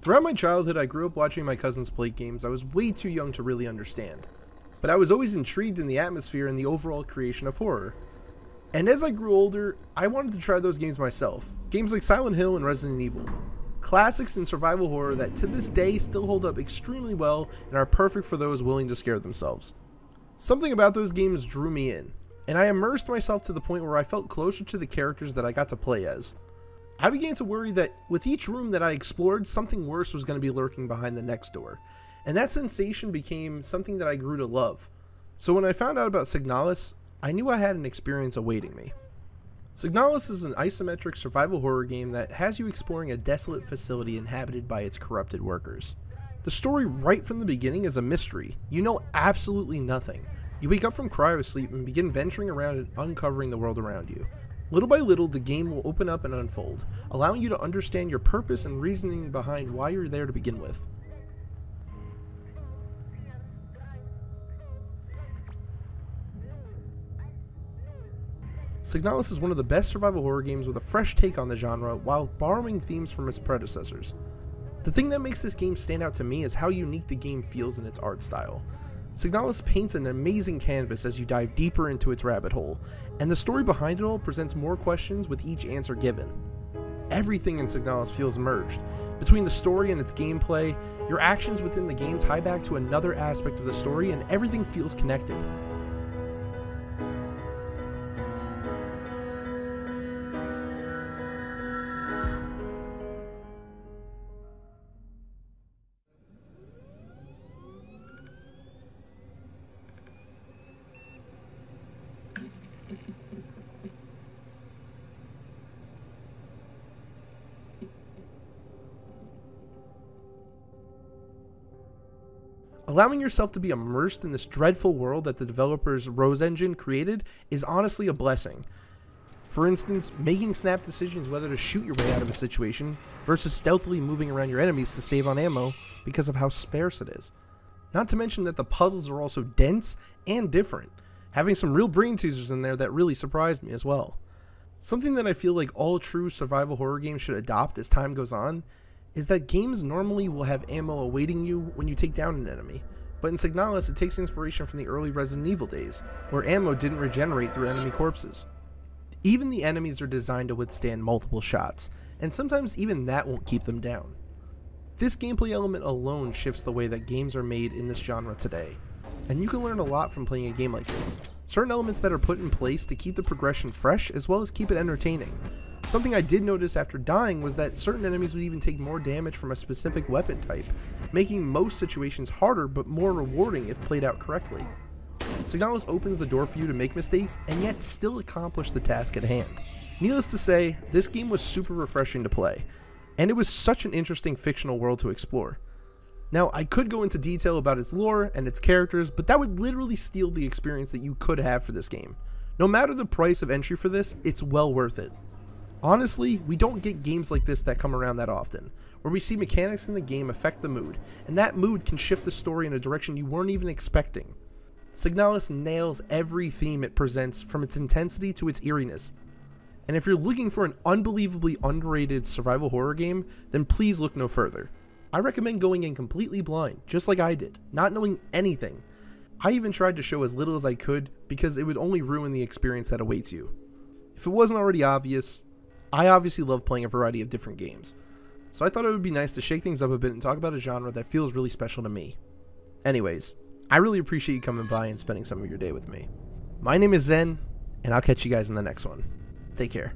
Throughout my childhood, I grew up watching my cousins play games I was way too young to really understand, but I was always intrigued in the atmosphere and the overall creation of horror. And as I grew older, I wanted to try those games myself. Games like Silent Hill and Resident Evil. Classics in survival horror that to this day still hold up extremely well and are perfect for those willing to scare themselves. Something about those games drew me in, and I immersed myself to the point where I felt closer to the characters that I got to play as. I began to worry that with each room that I explored, something worse was going to be lurking behind the next door, and that sensation became something that I grew to love. So when I found out about Signalis, I knew I had an experience awaiting me. Signalis is an isometric survival horror game that has you exploring a desolate facility inhabited by its corrupted workers. The story right from the beginning is a mystery. You know absolutely nothing. You wake up from cryo sleep and begin venturing around and uncovering the world around you. Little by little, the game will open up and unfold, allowing you to understand your purpose and reasoning behind why you're there to begin with. Signalis is one of the best survival horror games with a fresh take on the genre while borrowing themes from its predecessors. The thing that makes this game stand out to me is how unique the game feels in its art style. Signalis paints an amazing canvas as you dive deeper into its rabbit hole, and the story behind it all presents more questions with each answer given. Everything in Signalis feels merged. Between the story and its gameplay, your actions within the game tie back to another aspect of the story, and everything feels connected. Allowing yourself to be immersed in this dreadful world that the developers Rose Engine created is honestly a blessing. For instance, making snap decisions whether to shoot your way out of a situation versus stealthily moving around your enemies to save on ammo because of how sparse it is. Not to mention that the puzzles are also dense and different, having some real brain teasers in there that really surprised me as well. Something that I feel like all true survival horror games should adopt as time goes on is that games normally will have ammo awaiting you when you take down an enemy, but in Signalis it takes inspiration from the early Resident Evil days, where ammo didn't regenerate through enemy corpses. Even the enemies are designed to withstand multiple shots, and sometimes even that won't keep them down. This gameplay element alone shifts the way that games are made in this genre today, and you can learn a lot from playing a game like this. Certain elements that are put in place to keep the progression fresh as well as keep it entertaining. Something I did notice after dying was that certain enemies would even take more damage from a specific weapon type, making most situations harder but more rewarding if played out correctly. Signalis opens the door for you to make mistakes and yet still accomplish the task at hand. Needless to say, this game was super refreshing to play, and it was such an interesting fictional world to explore. Now, I could go into detail about its lore and its characters, but that would literally steal the experience that you could have for this game. No matter the price of entry for this, it's well worth it. Honestly, we don't get games like this that come around that often, where we see mechanics in the game affect the mood, and that mood can shift the story in a direction you weren't even expecting. Signalis nails every theme it presents, from its intensity to its eeriness. And if you're looking for an unbelievably underrated survival horror game, then please look no further. I recommend going in completely blind, just like I did, not knowing anything. I even tried to show as little as I could, because it would only ruin the experience that awaits you. If it wasn't already obvious, I obviously love playing a variety of different games, so I thought it would be nice to shake things up a bit and talk about a genre that feels really special to me. Anyways, I really appreciate you coming by and spending some of your day with me. My name is Zen, and I'll catch you guys in the next one. Take care.